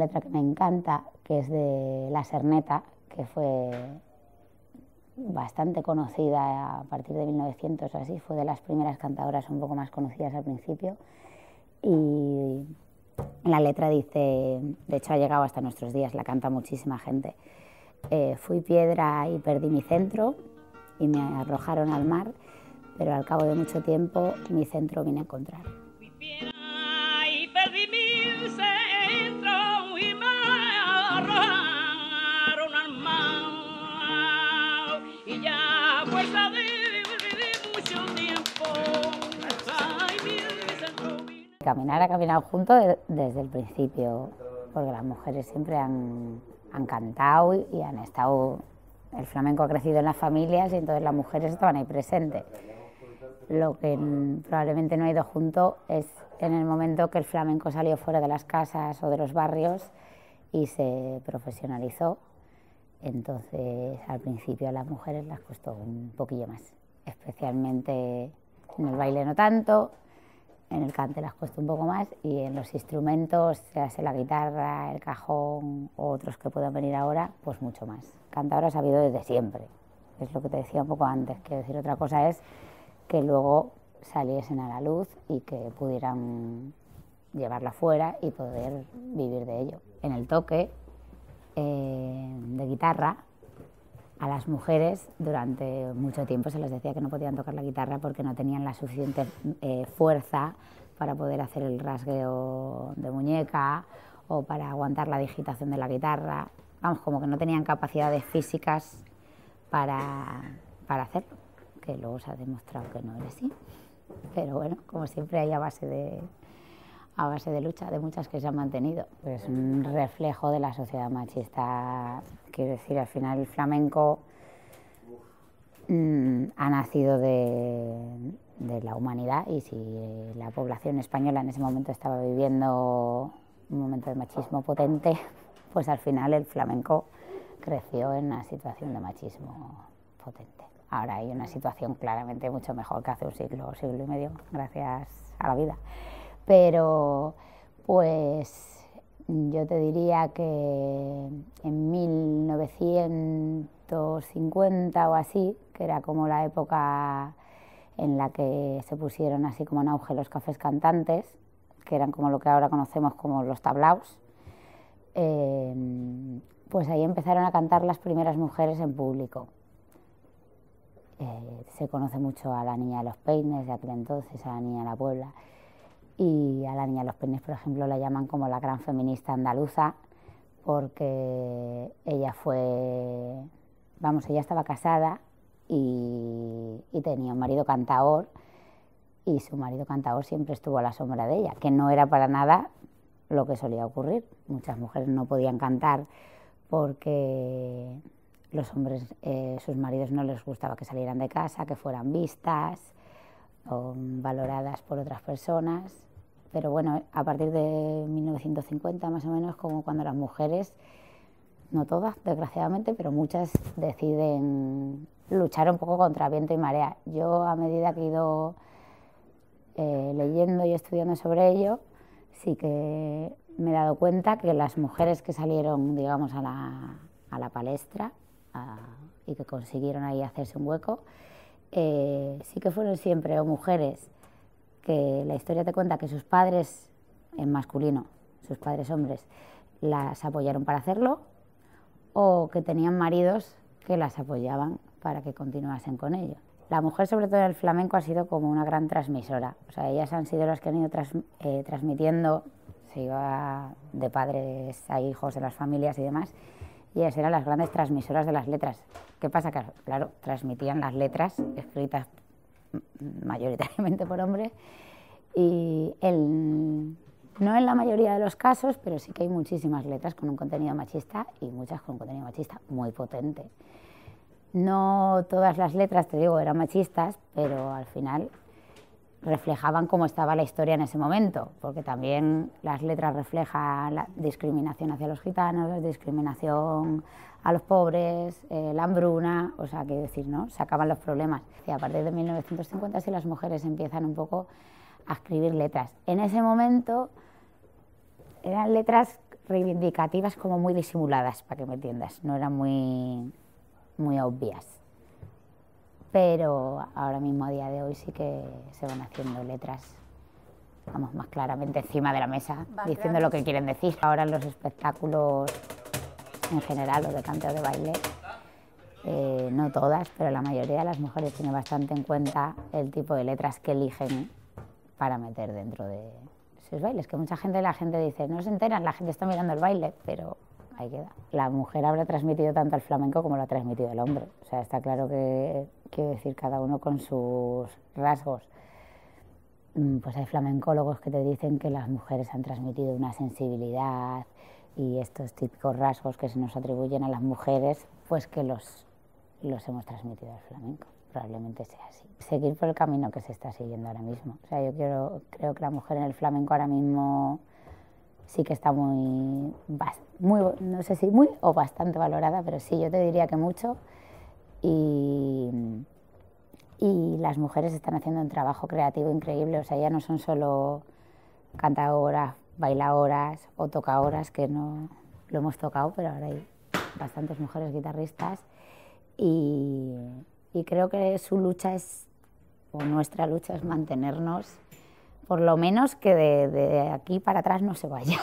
letra que me encanta, que es de La Serneta, que fue bastante conocida a partir de 1900 o así, fue de las primeras cantadoras un poco más conocidas al principio, y la letra dice, de hecho ha llegado hasta nuestros días, la canta muchísima gente, fui piedra y perdí mi centro y me arrojaron al mar, pero al cabo de mucho tiempo mi centro vine a encontrar. Fui piedra y perdí mi centro y me arrojaron al mar, y ya fuerza de mucho tiempo hasta mi centro vine. Caminar ha caminado juntos desde el principio, porque las mujeres siempre han cantado y han estado. El flamenco ha crecido en las familias y entonces las mujeres estaban ahí presentes. Lo que probablemente no ha ido junto es en el momento que el flamenco salió fuera de las casas o de los barrios y se profesionalizó. Entonces, al principio a las mujeres las costó un poquillo más. Especialmente en el baile no tanto, en el cante las costó un poco más y en los instrumentos, sea la guitarra, el cajón o otros que puedan venir ahora, pues mucho más. Cantadoras ha habido desde siempre, es lo que te decía un poco antes, quiero decir, otra cosa es que luego saliesen a la luz y que pudieran llevarla fuera y poder vivir de ello. En el toque de guitarra, a las mujeres durante mucho tiempo se les decía que no podían tocar la guitarra porque no tenían la suficiente fuerza para poder hacer el rasgueo de muñeca o para aguantar la digitación de la guitarra, vamos, como que no tenían capacidades físicas para hacerlo, que luego se ha demostrado que no era así, pero bueno, como siempre hay a base de lucha, de muchas que se han mantenido. Es un reflejo de la sociedad machista, quiero decir, al final el flamenco ha nacido de la humanidad y si la población española en ese momento estaba viviendo un momento de machismo potente, pues al final el flamenco creció en una situación de machismo potente. Ahora hay una situación claramente mucho mejor que hace un siglo o siglo y medio, gracias a la vida. Pero, pues, yo te diría que en 1950 o así, que era como la época en la que se pusieron así como en auge los cafés cantantes, que eran como lo que ahora conocemos como los tablaos, pues ahí empezaron a cantar las primeras mujeres en público. Se conoce mucho a la Niña de los Peines de aquel entonces, a la Niña de la Puebla. Y a la Niña de los Peines, por ejemplo, la llaman como la gran feminista andaluza porque ella fue, vamos, ella estaba casada y tenía un marido cantaor y su marido cantaor siempre estuvo a la sombra de ella, que no era para nada lo que solía ocurrir. Muchas mujeres no podían cantar porque los hombres, sus maridos no les gustaba que salieran de casa, que fueran vistas o valoradas por otras personas, pero bueno, a partir de 1950 más o menos, como cuando las mujeres, no todas desgraciadamente, pero muchas deciden luchar un poco contra viento y marea. Yo a medida que he ido leyendo y estudiando sobre ello, sí que me he dado cuenta que las mujeres que salieron, digamos, a la palestra y que consiguieron ahí hacerse un hueco, sí que fueron siempre o mujeres que la historia te cuenta que sus padres, en masculino, sus padres hombres, las apoyaron para hacerlo o que tenían maridos que las apoyaban para que continuasen con ello. La mujer, sobre todo en el flamenco, ha sido como una gran transmisora. O sea, ellas han sido las que han ido transmitiendo, se iba de padres a hijos en las familias y demás, y ellas eran las grandes transmisoras de las letras. ¿Qué pasa? Que, claro, transmitían las letras escritas mayoritariamente por hombres y no en la mayoría de los casos, pero sí que hay muchísimas letras con un contenido machista y muchas con un contenido machista muy potente. No todas las letras, te digo, eran machistas, pero al final reflejaban cómo estaba la historia en ese momento, porque también las letras reflejan la discriminación hacia los gitanos, la discriminación a los pobres, la hambruna, o sea, quiero decir, ¿no? Sacaban los problemas. Y a partir de 1950 sí las mujeres empiezan un poco a escribir letras. En ese momento eran letras reivindicativas como muy disimuladas, para que me entiendas, no eran muy obvias. Pero ahora mismo, a día de hoy, sí que se van haciendo letras, vamos, más claramente encima de la mesa, diciendo lo que quieren decir. Ahora en los espectáculos en general, o de canto o de baile, no todas, pero la mayoría de las mujeres tiene bastante en cuenta el tipo de letras que eligen para meter dentro de sus bailes, que mucha gente, la gente dice, no se enteran, la gente está mirando el baile, pero ahí queda. La mujer habrá transmitido tanto el flamenco como lo ha transmitido el hombre, o sea, está claro que, quiero decir, cada uno con sus rasgos. Pues hay flamencólogos que te dicen que las mujeres han transmitido una sensibilidad y estos típicos rasgos que se nos atribuyen a las mujeres, pues que los hemos transmitido al flamenco, probablemente sea así. Seguir por el camino que se está siguiendo ahora mismo. O sea, yo creo que la mujer en el flamenco ahora mismo sí que está muy, no sé si muy o bastante valorada, pero sí, yo te diría que mucho. Y las mujeres están haciendo un trabajo creativo increíble, o sea, ya no son solo cantadoras, bailadoras o tocadoras, que no lo hemos tocado, pero ahora hay bastantes mujeres guitarristas y creo que su lucha es, o nuestra lucha es, mantenernos, por lo menos que de aquí para atrás no se vaya.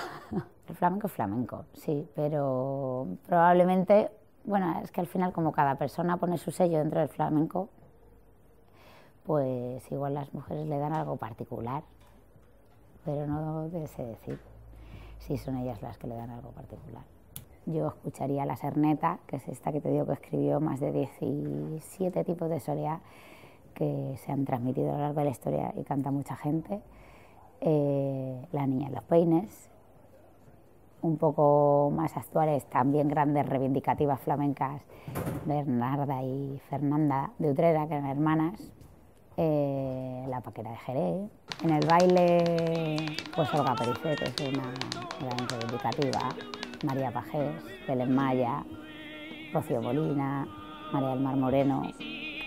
El flamenco es flamenco, sí, pero probablemente, bueno, es que al final como cada persona pone su sello dentro del flamenco, pues igual las mujeres le dan algo particular, pero no sé decir si son ellas las que le dan algo particular. Yo escucharía La Serneta, que es esta que te digo que escribió más de 17 tipos de soleá que se han transmitido a lo largo de la historia y canta mucha gente. La Niña de los Peines, un poco más actuales, también grandes reivindicativas flamencas, Bernarda y Fernanda de Utrera, que eran hermanas. La Paquera de Jerez. En el baile, pues Olga Pericet es una gran reivindicativa, María Pagés, Helen Maya, Rocío Molina, María del Mar Moreno,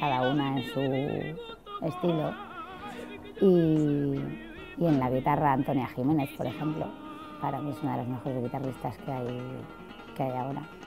cada una en su estilo. Y en la guitarra, Antonia Jiménez, por ejemplo, para mí es una de las mejores guitarristas que hay ahora.